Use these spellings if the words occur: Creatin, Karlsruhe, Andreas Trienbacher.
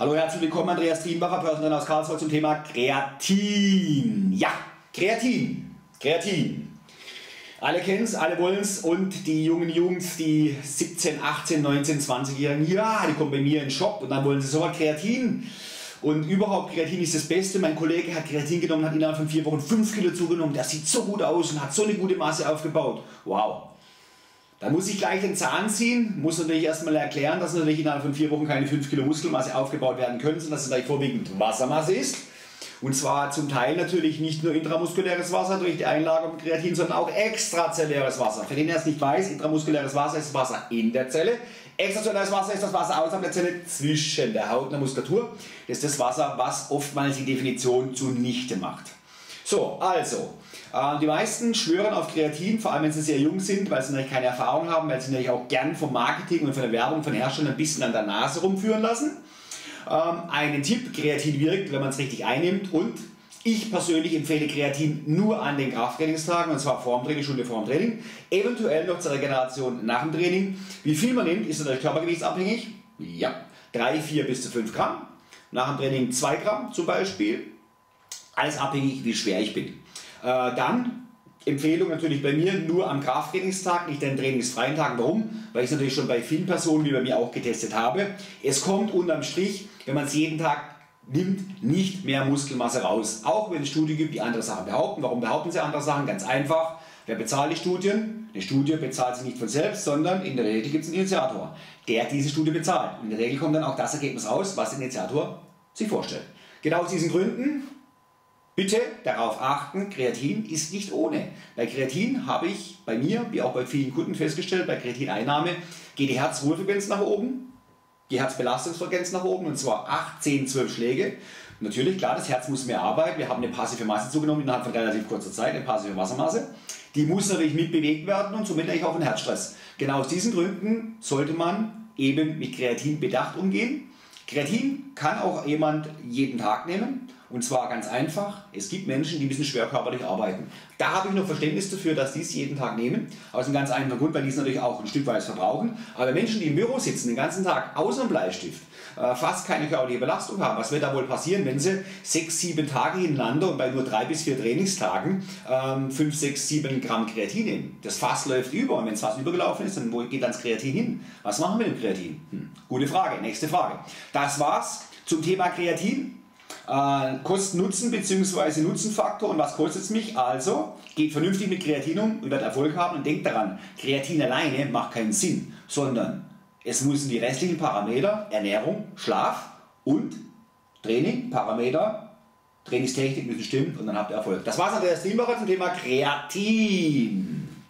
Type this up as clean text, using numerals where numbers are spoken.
Hallo, herzlich willkommen, Andreas Trienbacher, Personal aus Karlsruhe zum Thema Kreatin. Ja, Kreatin. Alle kennen es, alle wollen es und die jungen Jungs, die 17, 18, 19, 20-Jährigen, ja, die kommen bei mir in den Shop und dann wollen sie sofort Kreatin. Und überhaupt, Kreatin ist das Beste. Mein Kollege hat Kreatin genommen, hat innerhalb von 4 Wochen 5 Kilo zugenommen. Das sieht so gut aus und hat so eine gute Masse aufgebaut. Wow. Da muss ich gleich den Zahn ziehen, muss natürlich erstmal erklären, dass natürlich innerhalb von 4 Wochen keine 5 Kilo Muskelmasse aufgebaut werden können, sondern dass es gleich vorwiegend Wassermasse ist. Und zwar zum Teil natürlich nicht nur intramuskuläres Wasser durch die Einlagerung von Kreatin, sondern auch extrazelläres Wasser. Für den, der es nicht weiß, intramuskuläres Wasser ist Wasser in der Zelle. Extrazelläres Wasser ist das Wasser außerhalb der Zelle zwischen der Haut und der Muskulatur. Das ist das Wasser, was oftmals die Definition zunichte macht. So, also, die meisten schwören auf Kreatin, vor allem wenn sie sehr jung sind, weil sie natürlich keine Erfahrung haben, weil sie natürlich auch gern vom Marketing und von der Werbung von Herstellern ein bisschen an der Nase rumführen lassen. Einen Tipp, Kreatin wirkt, wenn man es richtig einnimmt, und ich persönlich empfehle Kreatin nur an den Krafttrainingstagen, und zwar vorm Training, Stunde vorm Training, eventuell noch zur Regeneration nach dem Training. Wie viel man nimmt, ist natürlich körpergewichtsabhängig, ja, 3, 4 bis zu 5 Gramm, nach dem Training 2 Gramm zum Beispiel, alles abhängig, wie schwer ich bin. Dann Empfehlung natürlich bei mir nur am Krafttrainingstag, nicht an trainingsfreien Tagen. Warum? Weil ich es natürlich schon bei vielen Personen, wie bei mir auch, getestet habe. Es kommt unterm Strich, wenn man es jeden Tag nimmt, nicht mehr Muskelmasse raus. Auch wenn es Studien gibt, die andere Sachen behaupten. Warum behaupten sie andere Sachen? Ganz einfach. Wer bezahlt die Studien? Eine Studie bezahlt sie nicht von selbst, sondern in der Regel gibt es einen Initiator, der diese Studie bezahlt. Und in der Regel kommt dann auch das Ergebnis raus, was der Initiator sich vorstellt. Genau aus diesen Gründen bitte darauf achten, Kreatin ist nicht ohne. Bei Kreatin habe ich bei mir, wie auch bei vielen Kunden festgestellt, bei Kreatineinnahme geht die Herzruhefrequenz nach oben, die Herzbelastungsfrequenz nach oben, und zwar 8, 10, 12 Schläge. Natürlich, klar, das Herz muss mehr arbeiten. Wir haben eine passive Masse zugenommen innerhalb von relativ kurzer Zeit, eine passive Wassermasse. Die muss natürlich mitbewegt werden und somit eigentlich auch ein Herzstress. Genau aus diesen Gründen sollte man eben mit Kreatin bedacht umgehen. Kreatin kann auch jemand jeden Tag nehmen. Und zwar ganz einfach, es gibt Menschen, die müssen schwer körperlich arbeiten. Da habe ich noch Verständnis dafür, dass die es jeden Tag nehmen. Aus einem ganz einfachen Grund, weil die es natürlich auch ein Stück weit verbrauchen. Aber Menschen, die im Büro sitzen, den ganzen Tag außer dem Bleistift, fast keine körperliche Belastung haben, was wird da wohl passieren, wenn sie 6, 7 Tage hintereinander und bei nur 3 bis 4 Trainingstagen 5, 6, 7 Gramm Kreatin nehmen? Das Fass läuft über, und wenn das Fass übergelaufen ist, dann geht dann das Kreatin hin. Was machen wir mit dem Kreatin? Gute Frage, nächste Frage. Das war's zum Thema Kreatin. Kosten-Nutzen bzw. Nutzenfaktor und was kostet es mich? Also geht vernünftig mit Kreatin um und wird Erfolg haben, und denkt daran, Kreatin alleine macht keinen Sinn, sondern es müssen die restlichen Parameter, Ernährung, Schlaf und Training, Parameter, Trainingstechnik müssen stimmen, und dann habt ihr Erfolg. Das war's, Andreas Trienbacher zum Thema Kreatin.